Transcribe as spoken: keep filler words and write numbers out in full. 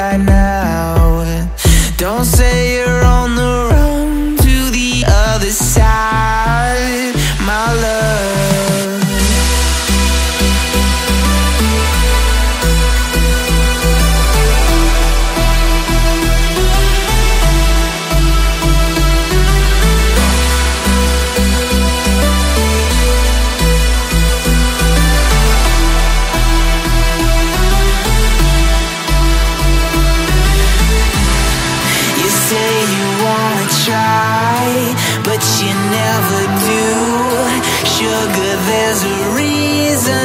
right now. Don't say you're on the run to the other side, my love. But you never do, sugar, there's a reason.